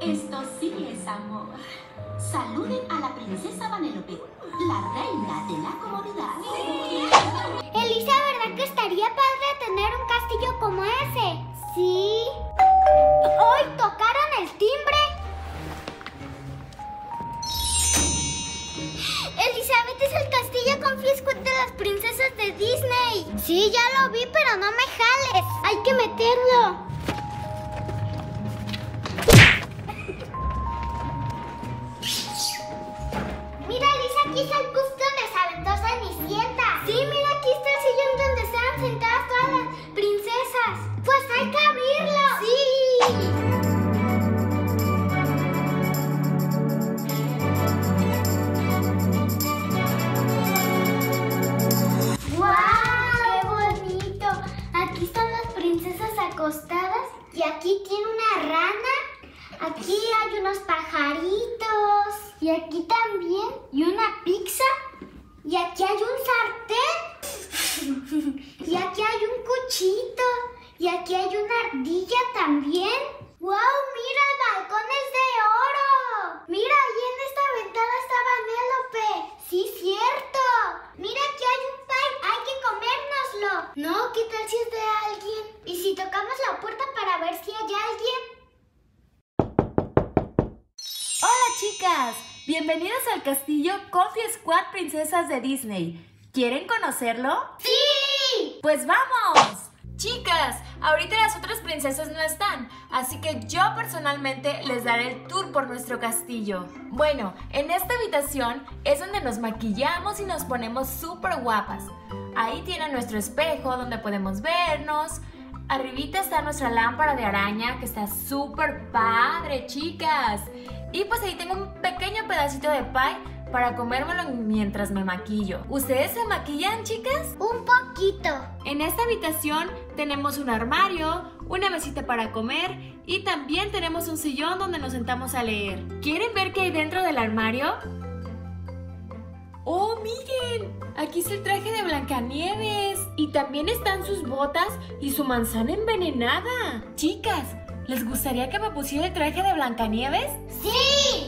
Esto sí es amor. Saluden a la princesa Vanellope, la reina de la comodidad. ¡Sí! Elisa, ¿verdad que estaría padre tener un castillo como ese? Sí. ¡Hoy tocaron el timbre! Elizabeth, es el castillo Comfy Squad de las princesas de Disney. Sí, ya lo vi, pero no me jales. Hay que meterlo. Y aquí tiene una rana, aquí hay unos pajaritos, y aquí también, y una pizza, y aquí hay un sartén, y aquí hay un cuchito, y aquí hay una ardilla también. ¡Wow! ¡Mira, el balcón es de oro! ¡Mira, ahí en esta ventana está Vanellope! ¡Sí, cierto! ¡Mira, aquí hay un pie! ¡Hay que comérnoslo! No, ¿qué tal si es de alguien? ¿Y si tocamos la puerta para ver si hay alguien? ¡Hola, chicas! Bienvenidas al castillo Comfy Squad Princesas de Disney. ¿Quieren conocerlo? ¡Sí! ¡Pues vamos! Chicas, ahorita las otras princesas no están, así que yo personalmente les daré el tour por nuestro castillo. Bueno, en esta habitación es donde nos maquillamos y nos ponemos súper guapas. Ahí tiene nuestro espejo donde podemos vernos. Arribita está nuestra lámpara de araña que está súper padre, chicas. Y pues ahí tengo un pequeño pedacito de pie para comérmelo mientras me maquillo. ¿Ustedes se maquillan, chicas? Un poquito. En esta habitación tenemos un armario, una mesita para comer y también tenemos un sillón donde nos sentamos a leer. ¿Quieren ver qué hay dentro del armario? ¡Oh, miren! Aquí es el traje de Blancanieves. Y también están sus botas y su manzana envenenada. Chicas, ¿les gustaría que me pusiera el traje de Blancanieves? ¡Sí!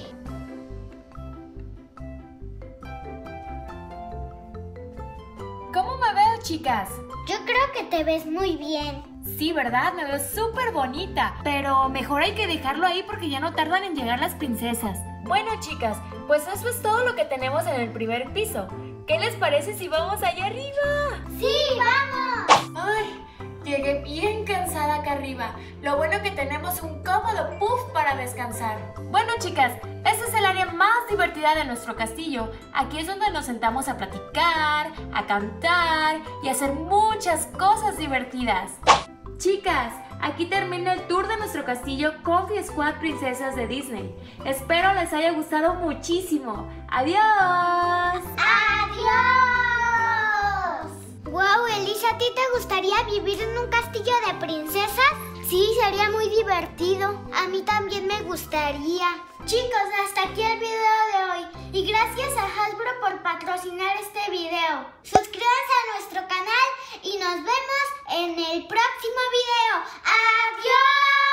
Chicas, yo creo que te ves muy bien. Sí, ¿verdad? Me veo súper bonita. Pero mejor hay que dejarlo ahí porque ya no tardan en llegar las princesas. Bueno, chicas, pues eso es todo lo que tenemos en el primer piso. ¿Qué les parece si vamos allá arriba? ¡Sí, vamos! ¡Ay! Llegué bien cansada acá arriba. Lo bueno que tenemos un cómodo puff para descansar. Bueno, chicas, este es el área más divertida de nuestro castillo. Aquí es donde nos sentamos a platicar, a cantar y a hacer muchas cosas divertidas. Chicas, aquí termina el tour de nuestro castillo Comfy Squad Princesas de Disney. Espero les haya gustado muchísimo. ¡Adiós! ¡Adiós! ¡Wow, Elisa! ¿A ti te gustaría vivir en un castillo de princesas? Sí, sería muy divertido. A mí también me gustaría. Chicos, hasta aquí el video de hoy. Y gracias a Hasbro por patrocinar este video. Suscríbanse a nuestro canal y nos vemos en el próximo video. ¡Adiós!